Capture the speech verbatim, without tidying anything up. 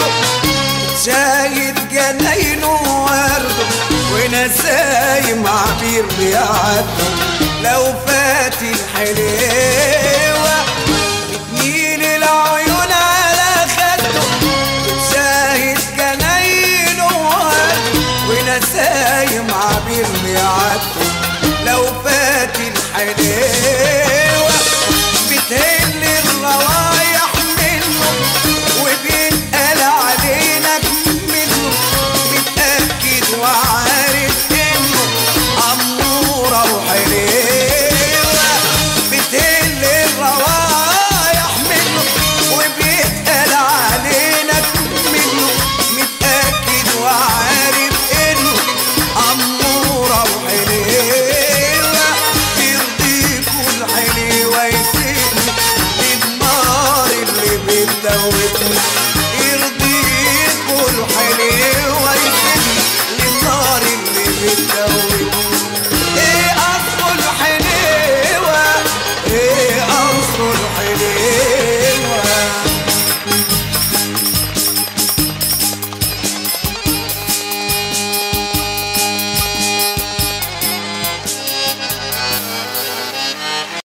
ورده زايد جناين وورده ونساي معبير بيعده لو فاتي الحليوة بتميل العيون على خده زايد جناين وورده ونساي معبير بيعده لو فاتي الحليوة.